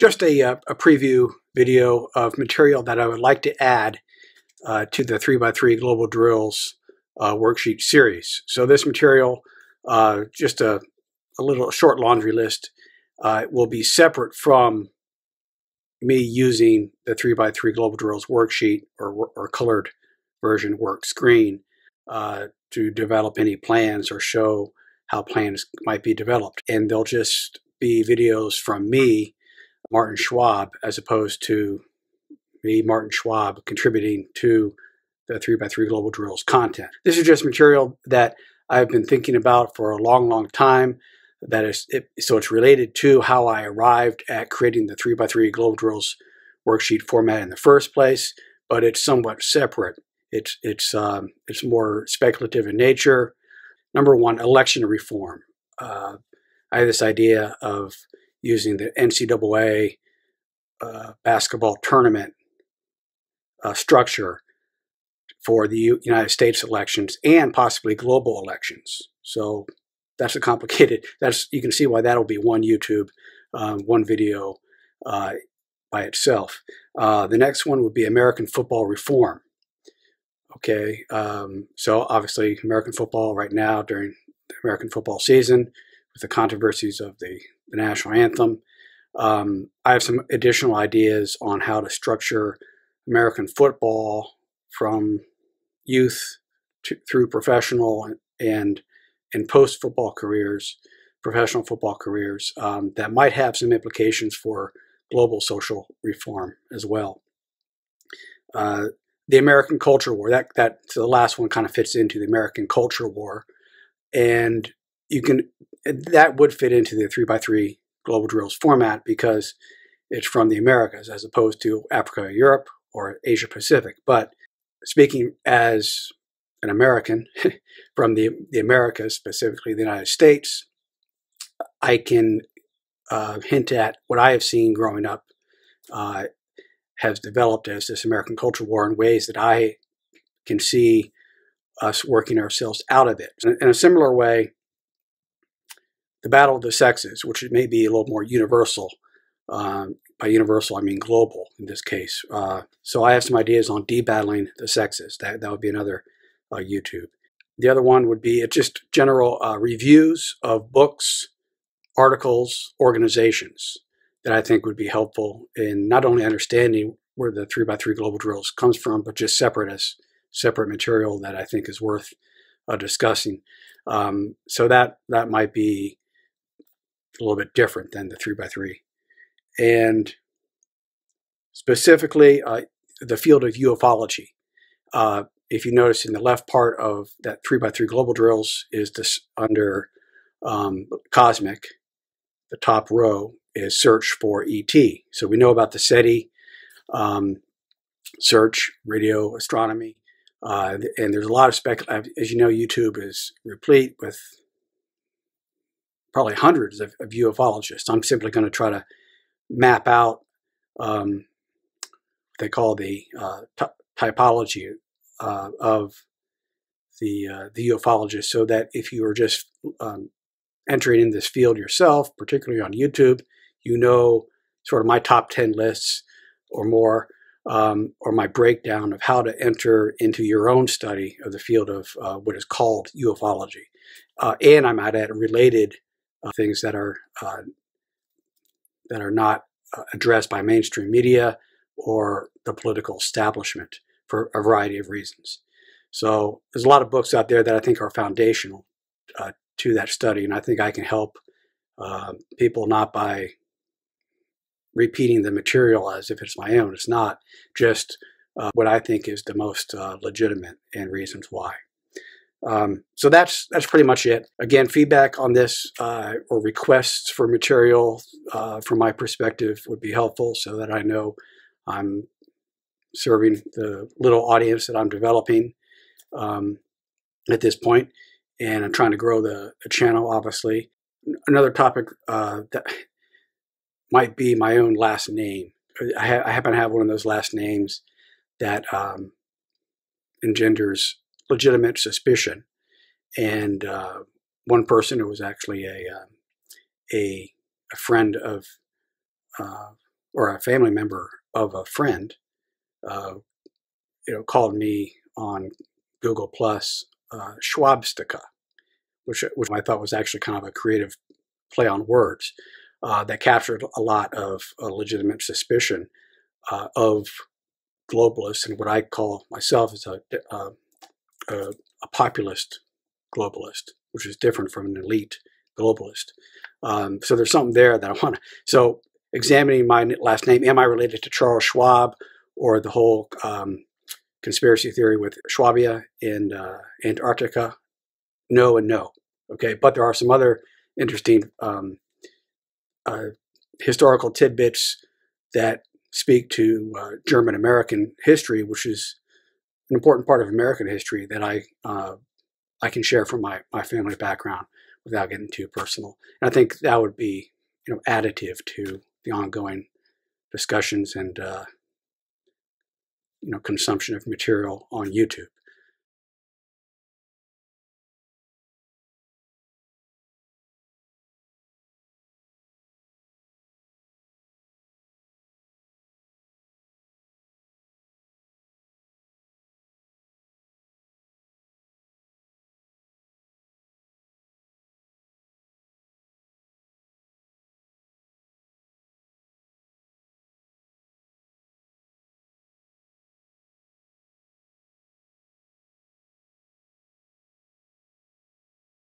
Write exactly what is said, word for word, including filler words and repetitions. just a, a preview video of material that I would like to add uh, to the three by three Global Drills uh, Worksheet Series. So this material, uh, just a, a little short laundry list, uh, will be separate from me using the three by three Global Drills Worksheet or, or colored version work screen uh, to develop any plans or show how plans might be developed. And they'll just be videos from me, Martin Schwab, as opposed to me, Martin Schwab, contributing to the three by three Global Drills content. This is just material that I've been thinking about for a long, long time. That is, it, so it's related to how I arrived at creating the three by three Global Drills worksheet format in the first place, but it's somewhat separate. It's, it's, um, it's more speculative in nature. Number one, election reform. Uh, I had this idea of using the N C double A uh, basketball tournament uh, structure for the U United States elections and possibly global elections. So that's a complicated, that's, you can see why that'll be one YouTube, um, one video uh, by itself. Uh, the next one would be American football reform. Okay, um, so obviously American football right now during the American football season with the controversies of the the national anthem. Um, I have some additional ideas on how to structure American football from youth to, through professional and and post-football careers, professional football careers, um, that might have some implications for global social reform as well. Uh, the American Culture War, that, that so the last one kind of fits into the American Culture War. And you can, that would fit into the three by three Global Drills format because it's from the Americas as opposed to Africa or Europe or Asia Pacific. But speaking as an American from the, the Americas, specifically the United States, I can uh, hint at what I have seen growing up uh, has developed as this American Culture War in ways that I can see us working ourselves out of it. In a similar way, the battle of the sexes, which may be a little more universal. Um, by universal, I mean global in this case. Uh, so I have some ideas on debattling the sexes. That, that would be another uh, YouTube. The other one would be just general uh, reviews of books, articles, organizations that I think would be helpful in not only understanding where the three by three Global Drills comes from, but just separate as separate material that I think is worth uh, discussing. Um, so that, that might be a little bit different than the three by three. And specifically, uh, the field of UFOlogy. Uh, if you notice in the left part of that three by three Global Drills is this under um, Cosmic, the top row is search for E T. So we know about the SETI, um, search, radio, astronomy. Uh, and there's a lot of spec, as you know, YouTube is replete with probably hundreds of, of ufologists. I'm simply going to try to map out um, what they call the uh, typology uh, of the uh, the ufologist, so that if you are just um, entering in this field yourself, particularly on YouTube, you know sort of my top ten lists or more. Um, or my breakdown of how to enter into your own study of the field of uh, what is called ufology. Uh, and I might add related uh, things that are, uh, that are not uh, addressed by mainstream media or the political establishment for a variety of reasons. So there's a lot of books out there that I think are foundational uh, to that study, and I think I can help uh, people not by repeating the material as if it's my own. It's not just uh, what I think is the most uh, legitimate and reasons why. Um, so that's that's pretty much it. Again, feedback on this uh, or requests for material uh, from my perspective would be helpful so that I know I'm serving the little audience that I'm developing um, at this point, and I'm trying to grow the, the channel, obviously. Another topic uh, that might be my own last name. I, ha I happen to have one of those last names that um, engenders legitimate suspicion. And uh, one person who was actually a uh, a, a friend of uh, or a family member of a friend, uh, you know, called me on Google Plus uh, Schwabstica, which, which I thought was actually kind of a creative play on words uh, that captured a lot of uh, legitimate suspicion uh, of globalists and what I call myself as a, uh, a, a populist globalist, which is different from an elite globalist. Um, so there's something there that I want to. So examining my last name, am I related to Charles Schwab or the whole um, conspiracy theory with Schwabia in uh, Antarctica? No and no. Okay, but there are some other interesting um, uh, historical tidbits that speak to uh, German-American history, which is an important part of American history that I uh, I can share from my, my family background without getting too personal. And I think that would be, you know, additive to the ongoing discussions and, uh, you know, consumption of material on YouTube.